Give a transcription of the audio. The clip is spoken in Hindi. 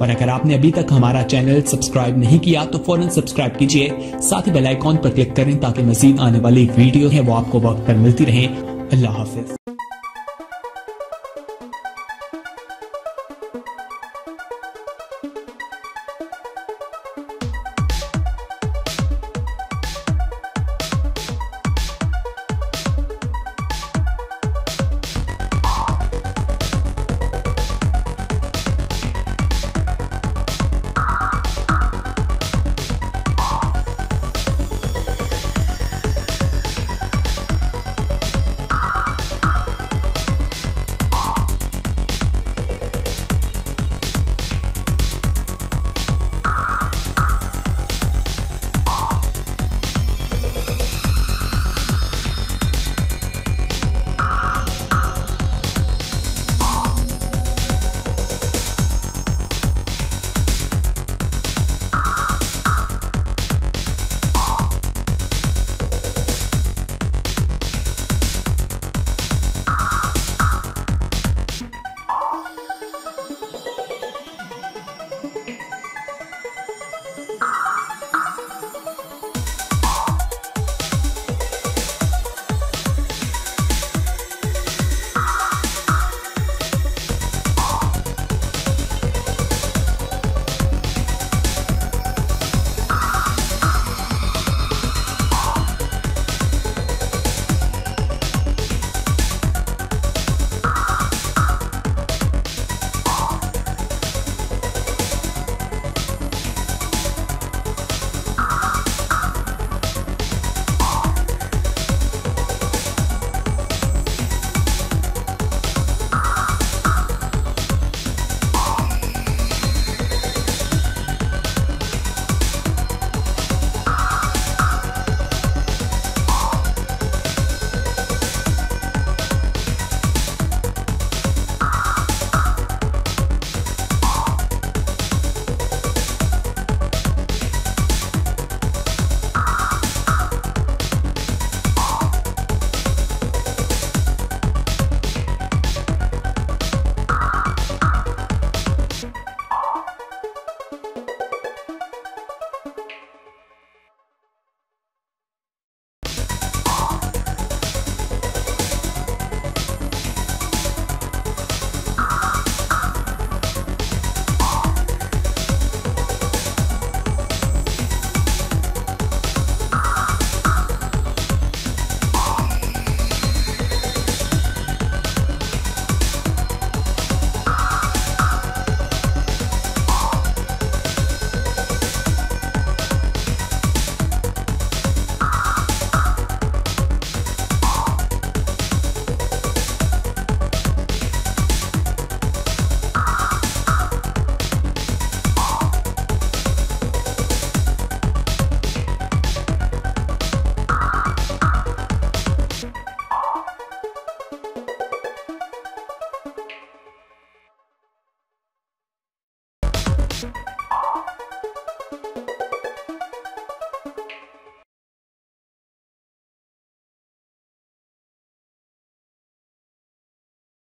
और अगर आपने अभी तक हमारा चैनल सब्सक्राइब नहीं किया तो फौरन सब्सक्राइब कीजिए, साथ ही बेल आइकॉन पर क्लिक करें ताकि मजीद आने वाली वीडियो है वो आपको वक्त पर मिलती रहे। अल्लाह हाफिज।